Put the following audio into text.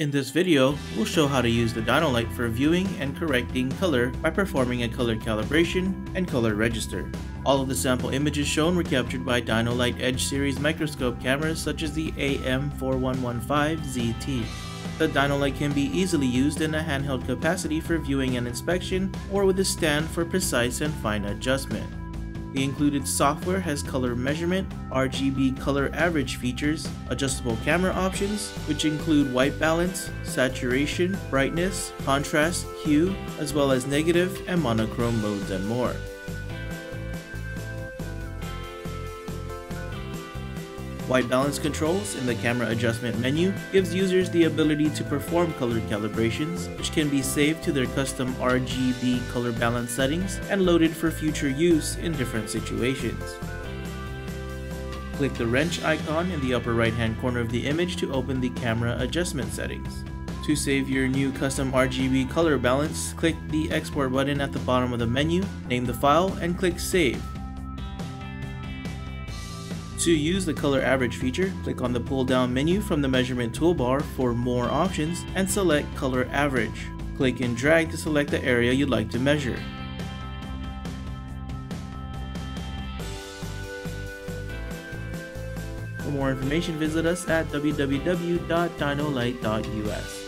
In this video, we'll show how to use the Dino-Lite for viewing and correcting color by performing a color calibration and color register. All of the sample images shown were captured by Dino-Lite Edge series microscope cameras such as the AM4115ZT. The Dino-Lite can be easily used in a handheld capacity for viewing and inspection, or with a stand for precise and fine adjustment. The included software has color measurement, RGB color average features, adjustable camera options, which include white balance, saturation, brightness, contrast, hue, as well as negative and monochrome modes and more. White balance controls in the camera adjustment menu gives users the ability to perform color calibrations, which can be saved to their custom RGB color balance settings and loaded for future use in different situations. Click the wrench icon in the upper right hand corner of the image to open the camera adjustment settings. To save your new custom RGB color balance, click the export button at the bottom of the menu, name the file, and click save. To use the color average feature, click on the pull-down menu from the measurement toolbar for more options and select color average. Click and drag to select the area you'd like to measure. For more information, visit us at www.dino-lite.us.